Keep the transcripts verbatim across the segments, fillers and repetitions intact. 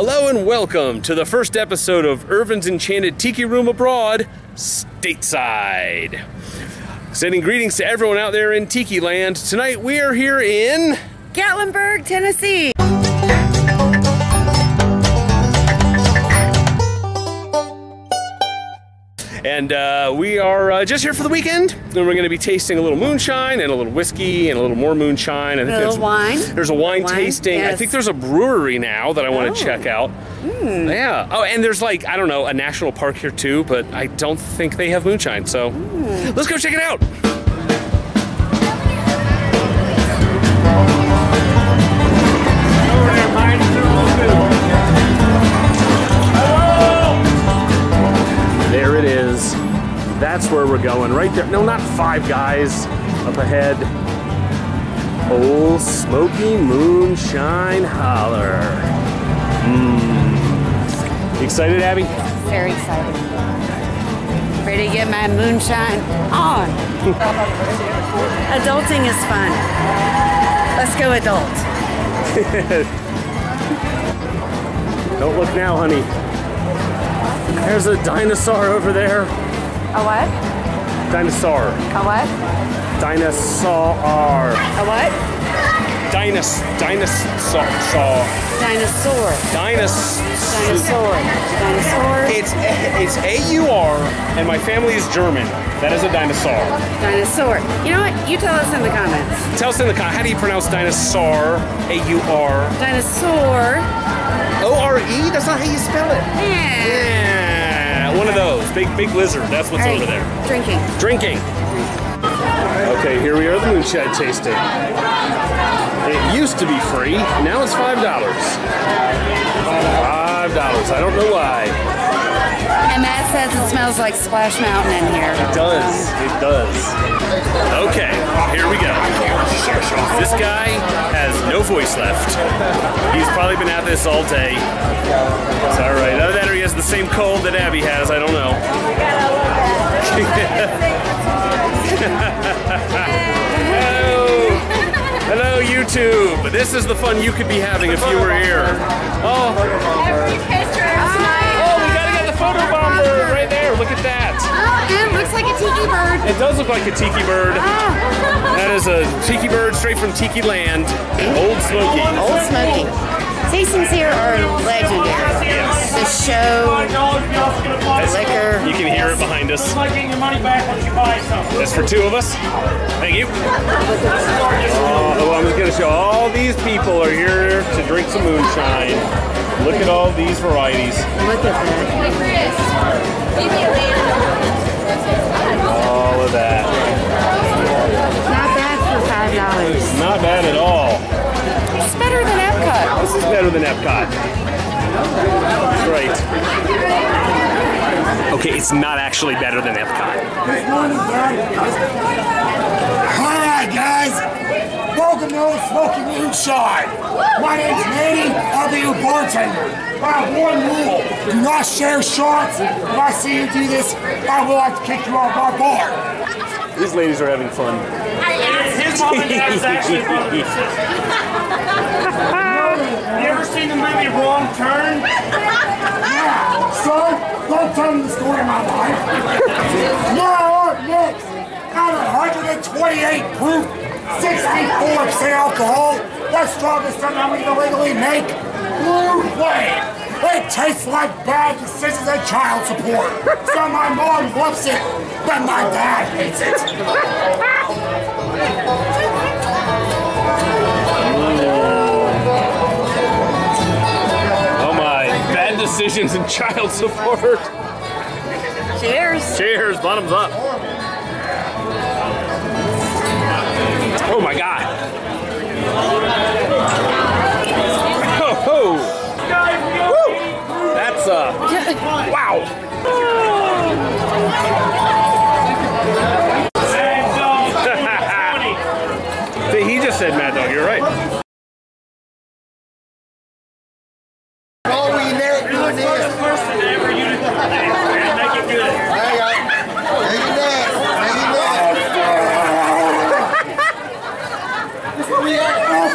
Hello and welcome to the first episode of Irvin's Enchanted Tiki Room Abroad, stateside. Sending greetings to everyone out there in Tiki Land. Tonight we are here in Gatlinburg, Tennessee. And uh, we are uh, just here for the weekend, and we're going to be tasting a little moonshine and a little whiskey and a little more moonshine. I think a little wine. There's a wine, wine tasting. Yes. I think there's a brewery now that I want to oh. check out. Mm. Yeah. Oh, and there's like, I don't know, a national park here too, but I don't think they have moonshine. So mm. let's go check it out. That's where we're going, right there. No, not Five Guys. Up ahead, Ole Smoky Moonshine Holler. Mm. Excited, Abby? Very excited. Ready to get my moonshine on. Adulting is fun. Let's go adult. Don't look now, honey. There's a dinosaur over there. A what? Dinosaur. A what? Dinosaur. A what? Dinos. Dinosaur. Dinosaur. Dinos. Dinosaur. Dinosaur. It's it's A U R, and my family is German. That is a dinosaur. Dinosaur. You know what? You tell us in the comments. Tell us in the comments. How do you pronounce dinosaur? A U R. Dinosaur. O R E. That's not how you spell it. Yeah. yeah. One of those big, big lizard. That's what's right. over there. Drinking. Drinking. Okay, here we are at the moonshine tasting. It used to be free. Now it's five dollars. Five dollars. I don't know why. And Matt says it smells like Splash Mountain in here. It does. Um, it does. Okay, here we go. This guy has no voice left. He's probably been at this all day. It's all right. Other than that, he has the same cold that Abby has. I don't know. Hello. Hello, YouTube. This is the fun you could be having if you were here. Oh. Every picture is nice. Oh, we gotta get the photo bomber right there. Look at that. Oh, it looks like a tiki bird. It does look like a tiki bird. Ah. That is a tiki bird straight from Tiki Land. Old Smoky. Old Smoky. Tastings here are legendary. Yes. The show, the liquor. You can hear it behind us. That's for two of us. Thank you. Oh, I'm just going to show all these people are here to drink some moonshine. Look at all these varieties. Look at that. All of that. Not bad at all. It's better than Epcot. This is better than Epcot. That's right. Okay, it's not actually better than Epcot. Good morning, guys. Hi, guys. Welcome to Old Smoky Moonshine. My name's Manny. I'll be your bartender. I have one rule. Do not share shots. If I see you do this, I will have to kick you off my bar. These ladies are having fun. Mom and Dad's actually one of the sisters. You ever seen the movie Wrong Turn? Yeah, son, don't tell me the story of my life. Now up next, out of one hundred twenty-eight proof, sixty-four percent alcohol, that's the strongest stuff I'm going to legally make, Blue Wave. It tastes like bad decisions and child support. So my mom loves it, but my dad hates it. Oh my, bad decisions and child support. Cheers. Cheers, bottoms up. Oh my God. Oh, oh. That's a, uh, wow. Said Mad Dog, you're right. All we never do is first person to ever unit make it good. There you go. Make it bad. Make it bad. We are all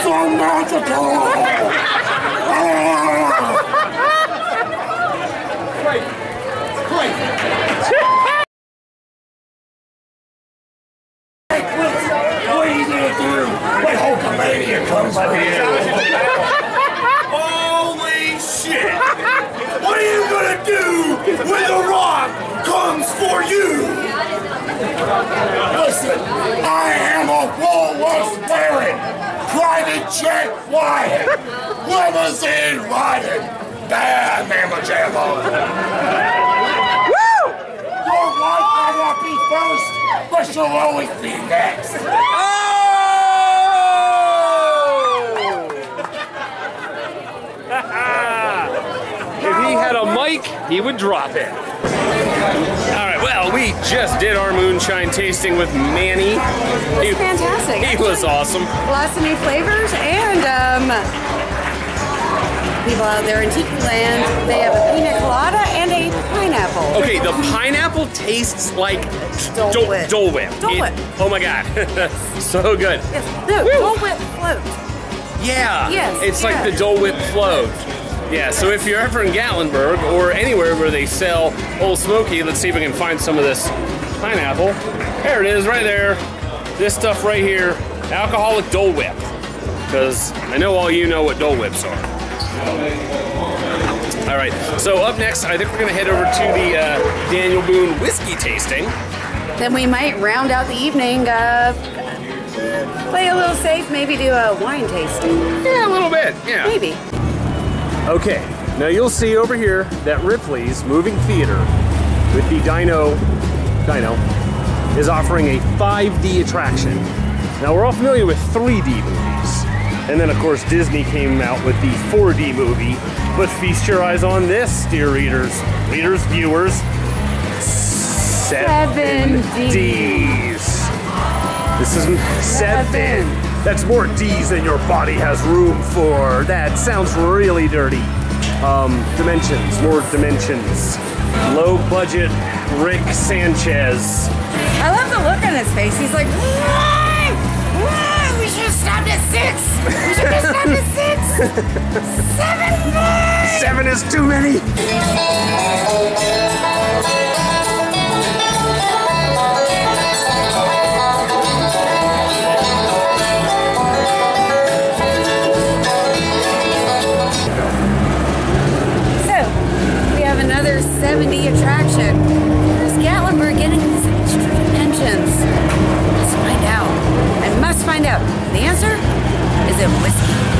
so magical. limousine riding bad mamma jamma. Woo! Your wife might not be first, but she'll always be next. Oh! If he had a mic, he would drop it. All right. Well, we just did our moonshine tasting with Manny. It was he, fantastic. He Actually, was awesome. Lots of new flavors, and um, people out there in Tiki Land, they have a pina colada and a pineapple. Okay, the pineapple tastes like Dole, Dole Whip. Dole Whip. Dole Whip. It, oh my God, so good. Yes, the Dole Whip float. Yeah. Yes. It's yeah. like the Dole Whip float. Yeah, so if you're ever in Gatlinburg or anywhere where they sell Ole Smoky, let's see if we can find some of this pineapple. There it is, right there. This stuff right here, alcoholic Dole Whip. Because I know all you know what Dole Whips are. All right, so up next, I think we're gonna head over to the uh, Daniel Boone Whiskey Tasting. Then we might round out the evening. Uh, play a little safe, maybe do a wine tasting. Yeah, a little bit, yeah. Maybe. Okay, now you'll see over here that Ripley's Moving Theater with the Dino, Dino, is offering a five D attraction. Now we're all familiar with three D movies. And then of course Disney came out with the four D movie, but feast your eyes on this, dear readers, readers, viewers, seven D's. This isn't seven. That's more D's than your body has room for. That sounds really dirty. Um, dimensions, more dimensions. Low budget Rick Sanchez. I love the look on his face. He's like, why? Why? We should have stopped at six. We should have stopped at six. Seven more. Seven is too many. seven D attraction. Is Gatlinburg getting these extra dimensions? Let's find out. I must find out. The answer is in whiskey.